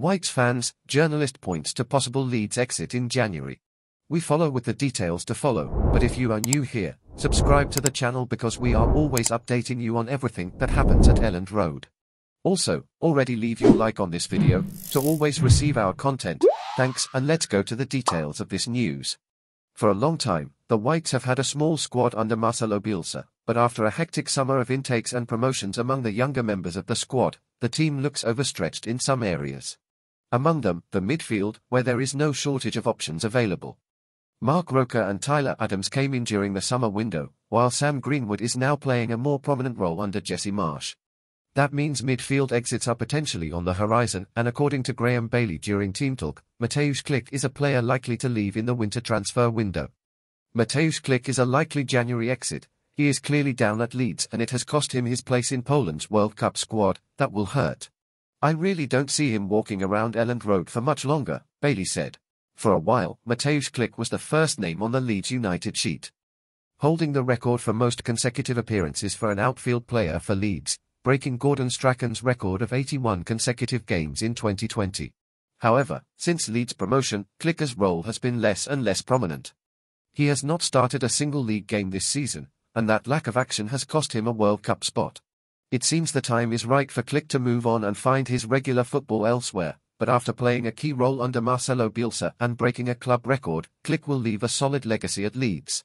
Whites fans, journalist points to possible Leeds exit in January. We follow with the details to follow, but if you are new here, subscribe to the channel because we are always updating you on everything that happens at Elland Road. Also, already leave your like on this video, to always receive our content. Thanks, and let's go to the details of this news. For a long time, the Whites have had a small squad under Marcelo Bielsa, but after a hectic summer of intakes and promotions among the younger members of the squad, the team looks overstretched in some areas. Among them, the midfield, where there is no shortage of options available. Mark Roca and Tyler Adams came in during the summer window, while Sam Greenwood is now playing a more prominent role under Jesse Marsch. That means midfield exits are potentially on the horizon, and according to Graham Bailey during TeamTalk, Mateusz Klich is a player likely to leave in the winter transfer window. Mateusz Klich is a likely January exit. He is clearly down at Leeds and it has cost him his place in Poland's World Cup squad. That will hurt. I really don't see him walking around Elland Road for much longer, Bailey said. For a while, Mateusz Klich was the first name on the Leeds United sheet, holding the record for most consecutive appearances for an outfield player for Leeds, breaking Gordon Strachan's record of 81 consecutive games in 2020. However, since Leeds' promotion, Klich's role has been less and less prominent. He has not started a single league game this season, and that lack of action has cost him a World Cup spot. It seems the time is right for Klich to move on and find his regular football elsewhere, but after playing a key role under Marcelo Bielsa and breaking a club record, Klich will leave a solid legacy at Leeds.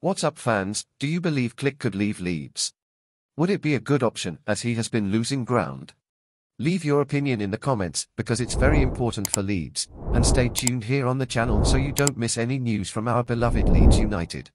What's up, fans? Do you believe Klich could leave Leeds? Would it be a good option, as he has been losing ground? Leave your opinion in the comments, because it's very important for Leeds, and stay tuned here on the channel so you don't miss any news from our beloved Leeds United.